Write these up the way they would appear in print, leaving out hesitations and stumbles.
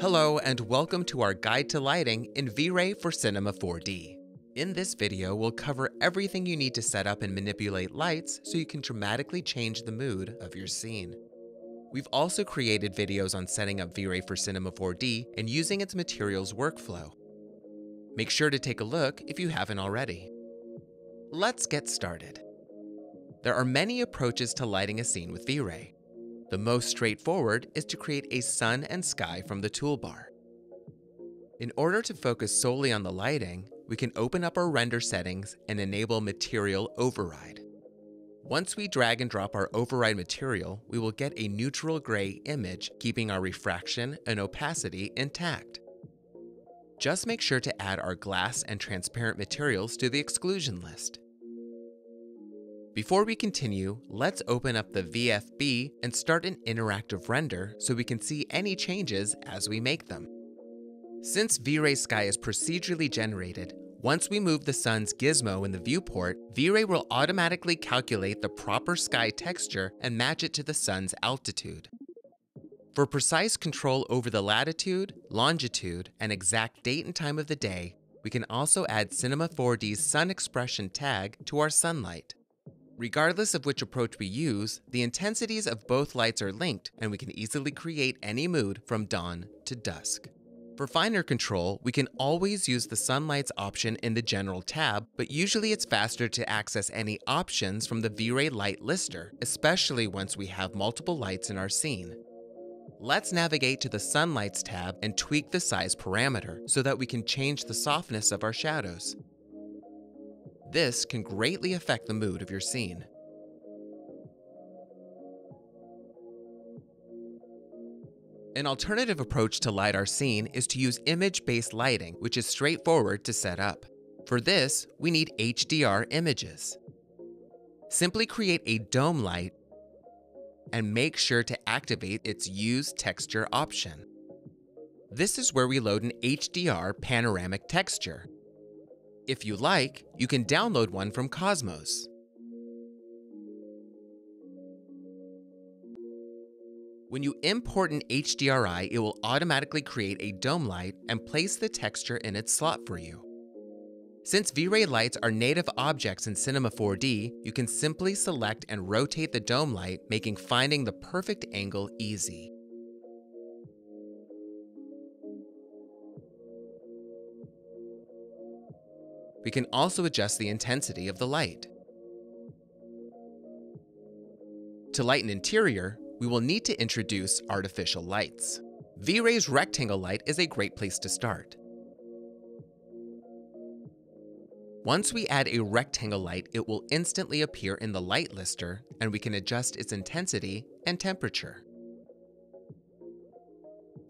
Hello and welcome to our guide to lighting in V-Ray for Cinema 4D. In this video, we'll cover everything you need to set up and manipulate lights so you can dramatically change the mood of your scene. We've also created videos on setting up V-Ray for Cinema 4D and using its materials workflow. Make sure to take a look if you haven't already. Let's get started. There are many approaches to lighting a scene with V-Ray. The most straightforward is to create a sun and sky from the toolbar. In order to focus solely on the lighting, we can open up our render settings and enable Material Override. Once we drag and drop our override material, we will get a neutral gray image, keeping our refraction and opacity intact. Just make sure to add our glass and transparent materials to the exclusion list. Before we continue, let's open up the VFB and start an interactive render so we can see any changes as we make them. Since V-Ray Sky is procedurally generated, once we move the sun's gizmo in the viewport, V-Ray will automatically calculate the proper sky texture and match it to the sun's altitude. For precise control over the latitude, longitude, and exact date and time of the day, we can also add Cinema 4D's Sun Expression tag to our sunlight. Regardless of which approach we use, the intensities of both lights are linked, and we can easily create any mood from dawn to dusk. For finer control, we can always use the sunlights option in the General tab, but usually it's faster to access any options from the V-Ray Light Lister, especially once we have multiple lights in our scene. Let's navigate to the Sunlights tab and tweak the size parameter so that we can change the softness of our shadows. This can greatly affect the mood of your scene. An alternative approach to light our scene is to use image-based lighting, which is straightforward to set up. For this, we need HDR images. Simply create a dome light and make sure to activate its Use Texture option. This is where we load an HDR panoramic texture. If you like, you can download one from Cosmos. When you import an HDRI, it will automatically create a dome light and place the texture in its slot for you. Since V-Ray lights are native objects in Cinema 4D, you can simply select and rotate the dome light, making finding the perfect angle easy. We can also adjust the intensity of the light. To light an interior, we will need to introduce artificial lights. V-Ray's rectangle light is a great place to start. Once we add a rectangle light, it will instantly appear in the light lister, and we can adjust its intensity and temperature.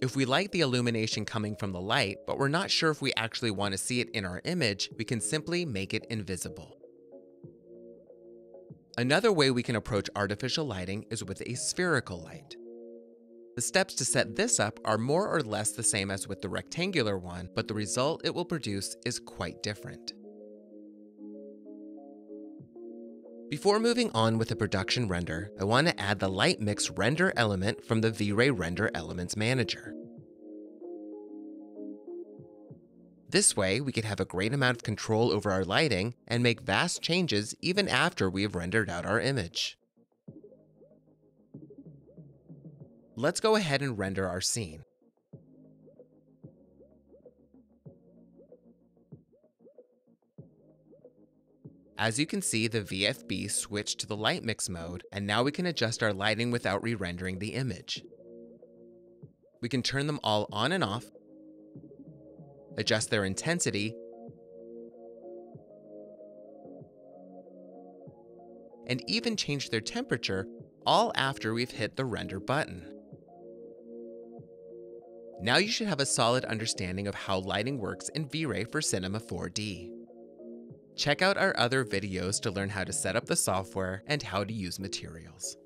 If we like the illumination coming from the light, but we're not sure if we actually want to see it in our image, we can simply make it invisible. Another way we can approach artificial lighting is with a spherical light. The steps to set this up are more or less the same as with the rectangular one, but the result it will produce is quite different. Before moving on with the production render, I want to add the Light Mix render element from the V-Ray Render Elements Manager. This way, we can have a great amount of control over our lighting and make vast changes even after we have rendered out our image. Let's go ahead and render our scene. As you can see, the VFB switched to the light mix mode, and now we can adjust our lighting without re-rendering the image. We can turn them all on and off, adjust their intensity, and even change their temperature, all after we've hit the render button. Now you should have a solid understanding of how lighting works in V-Ray for Cinema 4D. Check out our other videos to learn how to set up the software and how to use materials.